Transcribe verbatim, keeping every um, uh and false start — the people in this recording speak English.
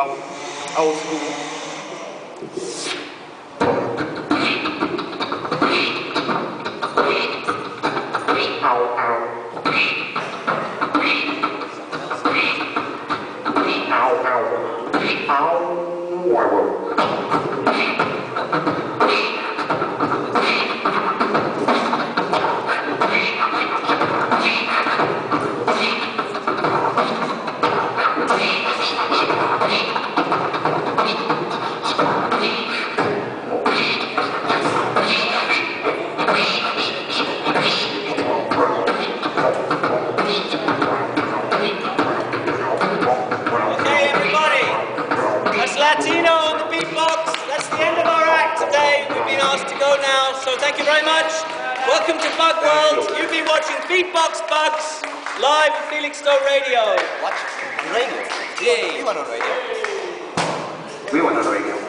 about old school. Thank you very much. Welcome to Bug World. You've been watching Beatbox Bugs live at Felixstowe Radio. Watch radio. Yay. We went on radio. We went on radio.